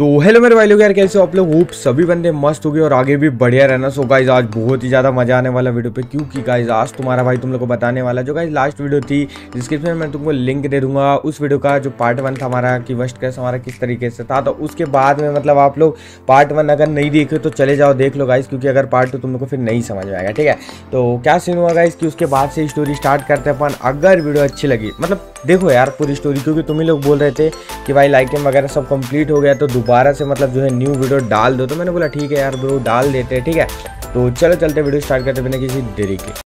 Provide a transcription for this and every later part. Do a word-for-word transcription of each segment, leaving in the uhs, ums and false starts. तो हेलो मेरे भाई लोग, यार कैसे हो आप लोग। होप सभी बंदे मस्त हो गए और आगे भी बढ़िया रहना। सो गाइज आज बहुत ही ज़्यादा मजा आने वाला वीडियो पे, क्योंकि गाइज आज तुम्हारा भाई तुम लोग को बताने वाला जो गाइज लास्ट वीडियो थी, डिस्क्रिप्शन में तुमको लिंक दे दूंगा उस वीडियो का जो पार्ट वन था हमारा, कि वर्स्ट केस हमारा किस तरीके से था। तो उसके बाद में मतलब आप लोग पार्ट वन अगर नहीं देखे तो चले जाओ देख लो गाइज, क्योंकि अगर पार्ट टू तुम लोग को फिर नहीं समझ में आएगा। ठीक है, तो क्या सीन हुआ गाइज कि उसके बाद से स्टोरी स्टार्ट करते अपन। अगर वीडियो अच्छी लगी मतलब देखो यार पूरी स्टोरी, क्योंकि तुम ही लोग बोल रहे थे कि भाई लाइकिंग वगैरह सब कंप्लीट हो गया तो दोबारा से मतलब जो है न्यू वीडियो डाल दो, तो मैंने बोला ठीक है यार ब्रो डाल देते हैं। ठीक है, तो चलो चलते वीडियो स्टार्ट करते बिना किसी देरी के।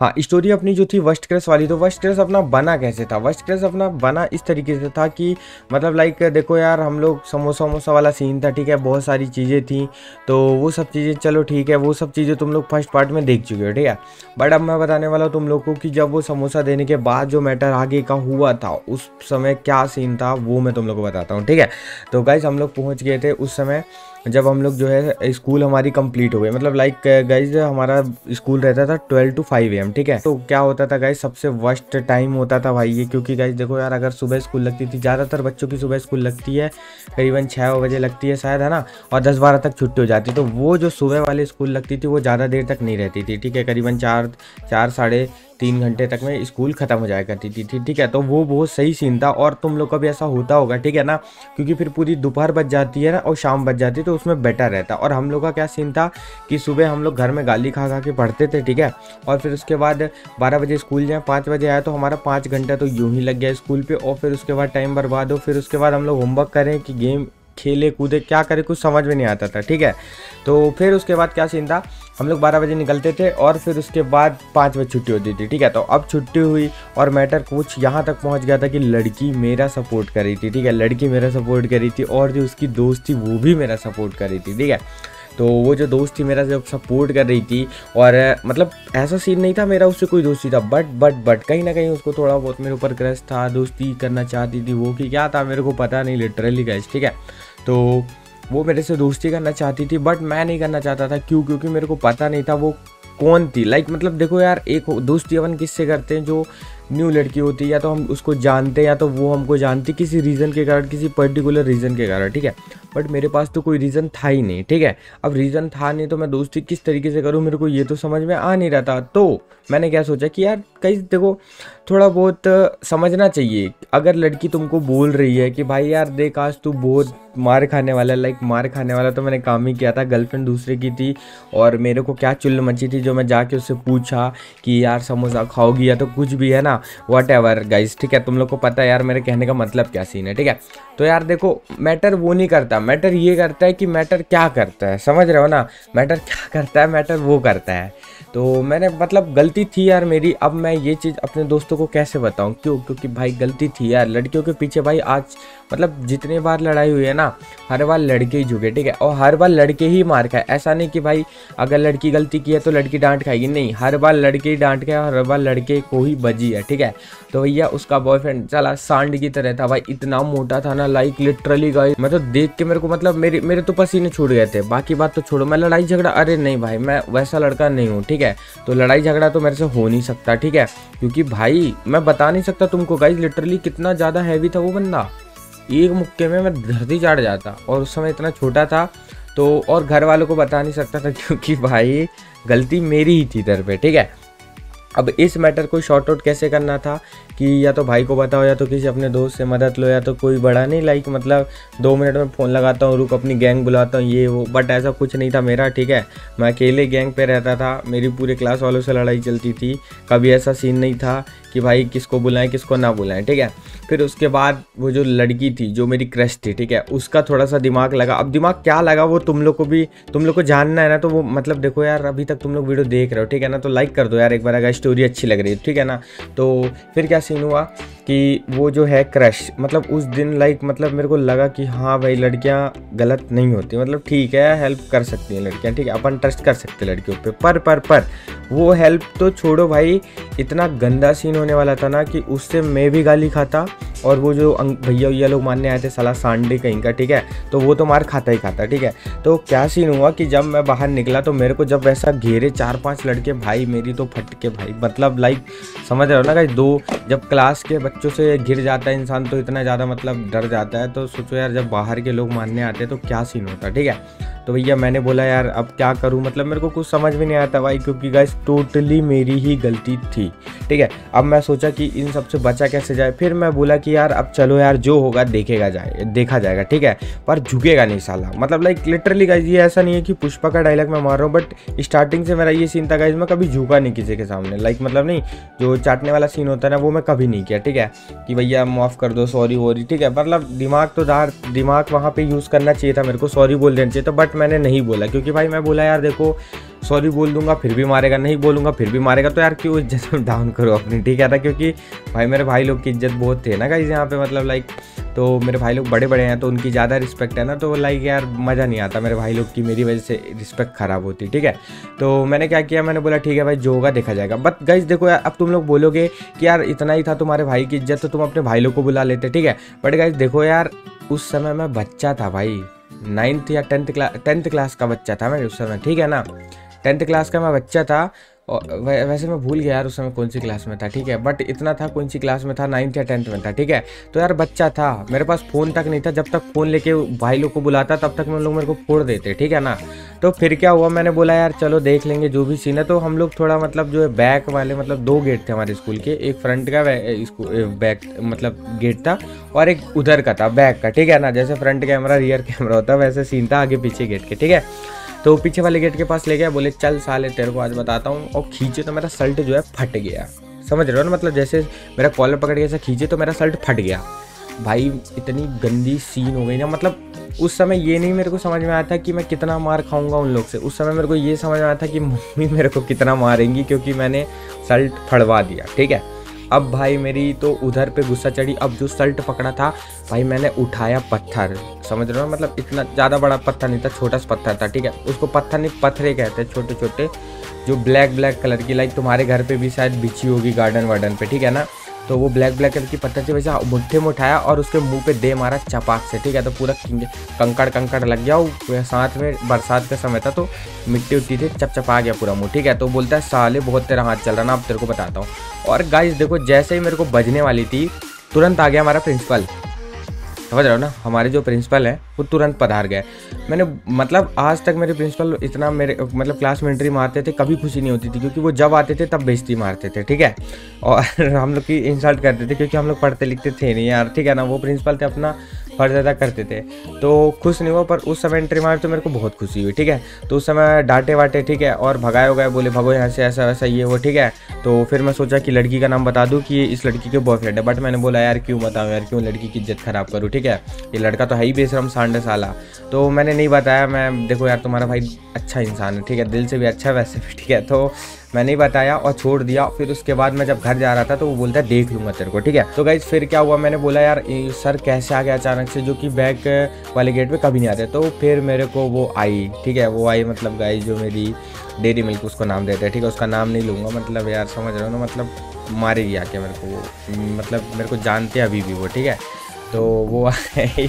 हाँ, स्टोरी अपनी जो थी वर्स्ट केस वाली, तो वर्स्ट केस अपना बना कैसे था? वर्स्ट केस अपना बना इस तरीके से था कि मतलब लाइक देखो यार हम लोग समोसा वमोसा वाला सीन था। ठीक है, बहुत सारी चीज़ें थी तो वो सब चीज़ें चलो ठीक है, वो सब चीज़ें तुम लोग फर्स्ट पार्ट में देख चुके हो। ठीक है, बट अब मैं बताने वाला हूँ तुम लोग को कि जब वो समोसा देने के बाद जो मैटर आगे का हुआ था उस समय क्या सीन था, वो मैं तुम लोग को बताता हूँ। ठीक है, तो गाइस हम लोग पहुँच गए थे उस समय जब हम लोग जो है स्कूल हमारी कंप्लीट हो गई। मतलब लाइक गाइज हमारा स्कूल रहता था twelve to five A M. ठीक है, तो क्या होता था गाइज सबसे वर्स्ट टाइम होता था भाई ये, क्योंकि गाइज देखो यार अगर सुबह स्कूल लगती थी, ज़्यादातर बच्चों की सुबह स्कूल लगती है करीबन छः बजे लगती है शायद, है ना, और दस बारह तक छुट्टी हो जाती है। तो वो जो सुबह वाली स्कूल लगती थी वो ज़्यादा देर तक नहीं रहती थी। ठीक है, करीबन चार चार साढ़े तीन घंटे तक में स्कूल ख़त्म हो जाया करती थी। ठीक है, तो वो बहुत सही सीन था और तुम लोग का भी ऐसा होता होगा। ठीक है ना, क्योंकि फिर पूरी दोपहर बच जाती है ना और शाम बच जाती है, तो उसमें बेटर रहता। और हम लोग का क्या सीन था कि सुबह हम लोग घर में गाली खा खा के पढ़ते थे। ठीक है, और फिर उसके बाद बारह बजे स्कूल जाए, पाँच बजे आया तो हमारा पाँच घंटा तो यूँ ही लग गया स्कूल पर, और फिर उसके बाद टाइम बर्बाद हो। फिर उसके बाद हम लोग होमवर्क करें कि गेम खेले कूदे, क्या करे कुछ समझ में नहीं आता था। ठीक है, तो फिर उसके बाद क्या सीन था, हम लोग बारह बजे निकलते थे और फिर उसके बाद पाँच बजे छुट्टी होती थी। ठीक है, तो अब छुट्टी हुई और मैटर कुछ यहाँ तक पहुँच गया था कि लड़की मेरा सपोर्ट कर रही थी। ठीक है, लड़की मेरा सपोर्ट कर रही थी और जो उसकी दोस्त थी वो भी मेरा सपोर्ट कर रही थी। ठीक है, तो वो जो दोस्त थी मेरा जब सपोर्ट कर रही थी, और मतलब ऐसा सीन नहीं था मेरा उससे कोई दोस्ती था, बट बट बट कहीं ना कहीं उसको थोड़ा बहुत मेरे ऊपर क्रश था, दोस्ती करना चाहती थी वो कि क्या था मेरे को पता नहीं लिटरली गाइस। ठीक है, तो वो मेरे से दोस्ती करना चाहती थी बट मैं नहीं करना चाहता था। क्यों? क्योंकि मेरे को पता नहीं था वो कौन थी। लाइक मतलब देखो यार एक दोस्ती अपन किससे करते हैं, जो न्यू लड़की होती है या तो हम उसको जानते हैं या तो वो हमको जानती किसी रीज़न के कारण, किसी पर्टिकुलर रीज़न के कारण। ठीक है, बट मेरे पास तो कोई रीज़न था ही नहीं। ठीक है, अब रीज़न था नहीं तो मैं दोस्ती किस तरीके से करूँ, मेरे को ये तो समझ में आ नहीं रहा था। तो मैंने क्या सोचा कि यार कहीं देखो थोड़ा बहुत समझना चाहिए। अगर लड़की तुमको बोल रही है कि भाई यार देख आज तू बहुत मार खाने वाला, लाइक मार खाने वाला तो मैंने काम ही किया था, गर्लफ्रेंड दूसरे की थी और मेरे को क्या चुल्ल मची थी जो मैं जाके उससे पूछा कि यार समोसा खाओगी या तो कुछ भी, है ना, वट एवर गाइज। ठीक है, तुम लोग को पता है यार मेरे कहने का मतलब क्या सीन है। ठीक है, तो यार देखो मैटर वो नहीं करता, मैटर ये करता है कि मैटर क्या करता है, समझ रहे हो ना, मैटर क्या करता है, मैटर वो करता है। तो मैंने मतलब गलती थी यार मेरी, अब मैं ये चीज़ अपने दोस्तों को कैसे बताऊं। क्यों? क्योंकि भाई गलती थी यार, लड़कियों के पीछे भाई आज मतलब जितने बार लड़ाई हुई है ना हर बार लड़के ही झुके। ठीक है, और हर बार लड़के ही मार खाए, ऐसा नहीं कि भाई अगर लड़की गलती की है तो लड़की डांट खाएगी, नहीं, हर बार लड़के ही डांट खाए, हर बार लड़के को ही बजी है। ठीक है, तो भैया उसका बॉयफ्रेंड चला सांड की तरह था भाई, इतना मोटा था ना लाइक लिटरली गाइस, मैं तो देख के मेरे को मतलब मेरे मेरे तो पसीने छूट गए थे। बाकी बात तो छोड़ो, मैं लड़ाई झगड़ा अरे नहीं भाई मैं वैसा लड़का नहीं हूँ। ठीक है, तो लड़ाई झगड़ा तो मेरे से हो नहीं सकता। ठीक है, क्योंकि भाई मैं बता नहीं सकता तुमको गाइस लिटरली कितना ज़्यादा हैवी था वो बंदा, एक मुक्के में मैं धरती चाट जाता, और उस समय इतना छोटा था तो, और घर वालों को बता नहीं सकता था क्योंकि भाई गलती मेरी ही थी इधर पे। ठीक है, अब इस मैटर को शॉर्ट आउट कैसे करना था कि या तो भाई को बताओ या तो किसी अपने दोस्त से मदद लो या तो कोई बड़ा नहीं लाइक मतलब दो मिनट में फ़ोन लगाता हूँ, रुक अपनी गैंग बुलाता हूँ, ये वो, बट ऐसा कुछ नहीं था मेरा। ठीक है, मैं अकेले गैंग पे रहता था, मेरी पूरे क्लास वालों से लड़ाई चलती थी, कभी ऐसा सीन नहीं था कि भाई किसको बुलाएं किसको ना बुलाएं। ठीक है, फिर उसके बाद वो जो लड़की थी जो मेरी क्रश थी, ठीक है, उसका थोड़ा सा दिमाग लगा। अब दिमाग क्या लगा वो तुम लोग को भी तुम लोग को जानना है ना, तो वो मतलब देखो यार अभी तक तुम लोग वीडियो देख रहे हो, ठीक है ना, तो लाइक कर दो यार एक बार अगर स्टोरी अच्छी लग रही है। ठीक है ना, तो फिर क्या सीन हुआ कि वो जो है क्रश मतलब उस दिन लाइक मतलब मेरे को लगा कि हाँ भाई लड़कियाँ गलत नहीं होती, मतलब ठीक है हेल्प कर सकती हैं लड़कियाँ, ठीक है अपन ट्रस्ट कर सकते हैं लड़कियों पे, पर पर पर वो हेल्प तो छोड़ो भाई इतना गंदा सीन होने वाला था ना कि उससे मैं भी गाली खाता और वो जो भैया भैया लोग मानने आए थे साला सांडे कहीं का, ठीक है, तो वो तो मार खाता ही खाता, ठीक है। तो क्या सीन हुआ कि जब मैं बाहर निकला तो मेरे को जब वैसा घेरे चार पांच लड़के, भाई मेरी तो फट के भाई, मतलब लाइक समझ रहे हो ना गाइस, दो जब क्लास के बच्चों से घिर जाता है इंसान तो इतना ज़्यादा मतलब डर जाता है, तो सोचो यार जब बाहर के लोग मानने आते हैं तो क्या सीन होता है, ठीक है। तो भैया मैंने बोला यार अब क्या करूं, मतलब मेरे को कुछ समझ भी नहीं आता भाई, क्योंकि गाइस टोटली मेरी ही गलती थी, ठीक है। अब मैं सोचा कि इन सब से बचा कैसे जाए, फिर मैं बोला कि यार अब चलो यार जो होगा देखेगा जाए देखा जाएगा, ठीक है, पर झुकेगा नहीं साला, मतलब लाइक लिटरली गाइस ये ऐसा नहीं है कि पुष्पा का डायलॉग मैं मार रहा हूँ, बट स्टार्टिंग से मेरा ये सीन था गाइस, मैं कभी झुका नहीं किसी के सामने, लाइक मतलब नहीं जो चाटने वाला सीन होता है ना वो मैं कभी नहीं किया, ठीक है, कि भैया माफ़ कर दो सॉरी वॉरी, ठीक है, मतलब दिमाग तो दार दिमाग वहाँ पर यूज़ करना चाहिए था, मेरे को सॉरी बोल देना चाहिए था, बट मैंने नहीं बोला, क्योंकि भाई मैं बोला यार देखो सॉरी बोल दूंगा फिर भी मारेगा, नहीं बोलूंगा फिर भी मारेगा, तो यार क्यों इज्जत डाउन करो अपनी, ठीक है ना, क्योंकि भाई मेरे भाई लोग की इज्जत बहुत है ना गाइस यहाँ पे, मतलब लाइक तो मेरे भाई लोग बड़े बड़े हैं तो उनकी ज़्यादा रिस्पेक्ट है ना, तो लाइक यार मज़ा नहीं आता मेरे भाई लोग की, मेरी वजह से रिस्पेक्ट ख़राब होती, ठीक है। तो मैंने क्या किया, मैंने बोला ठीक है भाई जो होगा देखा जाएगा, बट गाइस देखो यार अब तुम लोग बोलोगे कि यार इतना ही था तुम्हारे भाई की इज्जत तो तुम अपने भाई लोग को बुला लेते, ठीक है, बट गाइस देखो यार उस समय मैं बच्चा था भाई, नाइन्थ या टेंथ क्लास टेंथ क्लास का बच्चा था मैं उस समय, ठीक है ना, टेंथ क्लास का मैं बच्चा था, और वैसे मैं भूल गया यार उस समय कौन सी क्लास में था, ठीक है, बट इतना था कौन सी क्लास में था, नाइन्थ या टेंथ में था, ठीक है। तो यार बच्चा था, मेरे पास फ़ोन तक नहीं था, जब तक फ़ोन लेके भाई लोग को बुलाता तब तक मैं लोग मेरे को फोड़ देते, ठीक है ना। तो फिर क्या हुआ, मैंने बोला यार चलो देख लेंगे जो भी सीन है, तो हम लोग थोड़ा मतलब जो है बैक वाले, मतलब दो गेट थे हमारे स्कूल के, एक फ्रंट का बैक मतलब गेट था और एक उधर का था बैक का, ठीक है ना, जैसे फ्रंट कैमरा रियर कैमरा होता वैसे सीन था आगे पीछे गेट के, ठीक है। तो पीछे वाले गेट के पास ले गया, बोले चल साले तेरे को आज बताता हूँ, और खींचे तो मेरा शर्ट जो है फट गया, समझ रहे हो ना, मतलब जैसे मेरा कॉलर पकड़ के ऐसा खींचे तो मेरा शर्ट फट गया भाई, इतनी गंदी सीन हो गई ना, मतलब उस समय ये नहीं मेरे को समझ में आया था कि मैं कितना मार खाऊंगा उन लोग से, उस समय मेरे को ये समझ में आया था कि मम्मी मेरे को कितना मारेंगी क्योंकि मैंने शर्ट फड़वा दिया, ठीक है। अब भाई मेरी तो उधर पे गुस्सा चढ़ी, अब जो शर्ट पकड़ा था भाई मैंने उठाया पत्थर, समझ रहे हो ना, मतलब इतना ज़्यादा बड़ा पत्थर नहीं था, छोटा सा पत्थर था, ठीक है, उसको पत्थर नहीं पत्थरे कहते हैं, छोटे छोटे जो ब्लैक ब्लैक कलर की, लाइक तुम्हारे घर पे भी शायद बिछी होगी गार्डन वार्डन पे, ठीक है ना, तो वो ब्लैक ब्लैक कलर की पत्थर से वैसे मुट्ठे में उठाया और उसके मुंह पे दे मारा चपाक से, ठीक है, तो पूरा कंकड़ कंकड़ लग गया, और साथ में बरसात का समय था तो मिट्टी उट्टी थी, चपचपा गया पूरा मुंह, ठीक है। तो बोलता है साले बहुत तेरा हाथ चल रहा ना, अब तेरे को बताता हूँ। और गाइस देखो जैसे ही मेरे को बजने वाली थी तुरंत आ गया हमारा प्रिंसिपल, समझ रहे हो ना, हमारे जो प्रिंसिपल हैं वो तुरंत पधार गए। मैंने मतलब आज तक मेरे प्रिंसिपल इतना मेरे मतलब क्लास में एंट्री मारते थे कभी खुशी नहीं होती थी, क्योंकि वो जब आते थे तब बेइज्जती मारते थे, ठीक है, और हम लोग की इंसल्ट करते थे क्योंकि हम लोग पढ़ते लिखते थे नहीं यार, ठीक है ना, वो प्रिंसिपल थे अपना फर्ज अदा करते थे, तो खुश नहीं हुआ, पर उस समय एंट्री मार तो मेरे को बहुत खुशी हुई, ठीक है। तो उस समय डांटे वाटे, ठीक है, और भगाए वगाए, बोले भगो यहाँ से ऐसा वैसा ये वो, ठीक है। तो फिर मैं सोचा कि लड़की का नाम बता दूँ कि इस लड़की के बॉयफ्रेंड है, बट मैंने बोला यार क्यों बताऊँ यार, क्यों लड़की की इज्जत ख़राब करूँ, ठीक है, ये लड़का तो है ही बेशरम सांड साला, तो मैंने नहीं बताया। मैं देखो यार तुम्हारा भाई अच्छा इंसान है, ठीक है, दिल से भी अच्छा वैसे भी, ठीक है, तो मैंने ही बताया और छोड़ दिया। फिर उसके बाद मैं जब घर जा रहा था तो वो बोलता है देख लूँगा तेरे को, ठीक है। तो गाइस फिर क्या हुआ, मैंने बोला यार सर कैसे आ गया अचानक से, जो कि बैक वाले गेट पे कभी नहीं आते। तो फिर मेरे को वो आई, ठीक है, वो आई मतलब गाइस जो मेरी डेरी मिल्क उसको नाम देते हैं, ठीक है, उसका नाम नहीं लूँगा, मतलब यार समझ रहे हो ना, मतलब मारेगी आके मेरे को वो, मतलब मेरे को जानते अभी भी वो, ठीक है। तो वो आई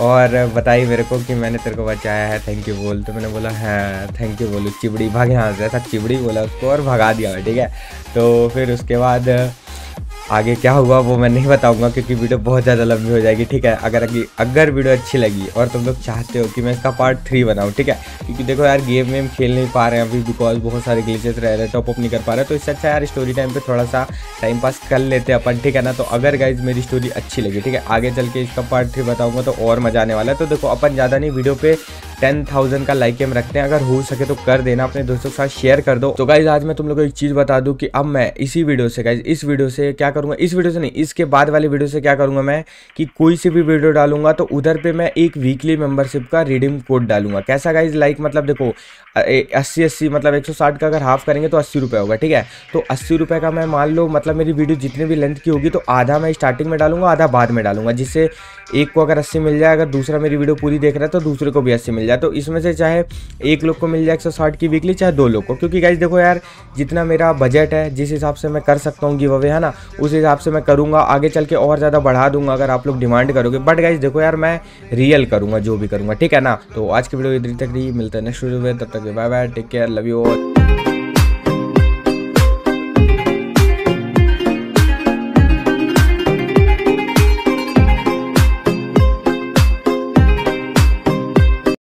और बताई मेरे को कि मैंने तेरे को बचाया है, थैंक यू बोल। तो मैंने बोला हाँ थैंक यू बोलू, चिबड़ी भाग यहाँ से, ऐसा चिबड़ी बोला उसको और भगा दिया, ठीक है। तो फिर उसके बाद आगे क्या हुआ वो मैं नहीं बताऊंगा क्योंकि वीडियो बहुत ज़्यादा लंबी हो जाएगी, ठीक है। अगर अगर वीडियो अच्छी लगी और तुम लोग चाहते हो कि मैं इसका पार्ट थ्री बनाऊँ, ठीक है, क्योंकि देखो यार गेम में हम खेल नहीं पा रहे हैं अभी, बिकॉज बहुत सारे ग्लिचेस रह रहे हैं, टॉपअप नहीं कर पा रहे, तो इससे अच्छा यार स्टोरी टाइम पे थोड़ा सा टाइम पास कर लेते हैं अपन, ठीक है ना। तो अगर गाइज मेरी स्टोरी अच्छी लगी, ठीक है, आगे चल के इसका पार्ट थ्री बताऊँगा तो और मज़ा आने वाला है। तो देखो अपन ज़्यादा नहीं वीडियो पे टेन थाउजेंड का लाइक एम रखते हैं, अगर हो सके तो कर देना, अपने दोस्तों के साथ शेयर कर दो। तो गाइज आज मैं तुम लोगों को एक चीज़ बता दूं कि अब मैं इसी वीडियो से गाइज इस वीडियो से क्या करूंगा, इस वीडियो से नहीं इसके बाद वाली वीडियो से क्या करूंगा मैं कि कोई सी भी वीडियो डालूंगा तो उधर पे मैं एक वीकली मेंबरशिप का रिडीम कोड डालूंगा। कैसा गाइज, लाइक मतलब देखो अस्सी अस्सी मतलब एक सौ साठ का अगर हाफ करेंगे तो अस्सी रुपये होगा, ठीक है। तो अस्सी रुपये का मैं मान लो मतलब मेरी वीडियो जितने भी लेंथ की होगी तो आधा मैं स्टार्टिंग में डालूंगा, आधा बाद में डालूंगा, जिससे एक को अगर अस्सी मिल जाए, अगर दूसरा मेरी वीडियो पूरी देख रहा है तो दूसरे को भी अस्सी मिल जाए, तो इसमें से चाहे एक लोग को मिल जाए एक सौ साठ की वीकली, चाहे दो लोग को। क्योंकि गाइस देखो यार, जितना मेरा बजट है, जिस हिसाब से मैं कर सकता हूँ गिव अवे, है ना, उस हिसाब से मैं करूँगा। आगे चल के और ज़्यादा बढ़ा दूंगा अगर आप लोग डिमांड करोगे, बट गाइस देखो यार मैं रियल करूँगा जो भी करूँगा, ठीक है ना। तो आज की वीडियो इधर तक ही, मिलता है नेक्स्ट वीडियो में, तब तक bye bye, take care, love you all.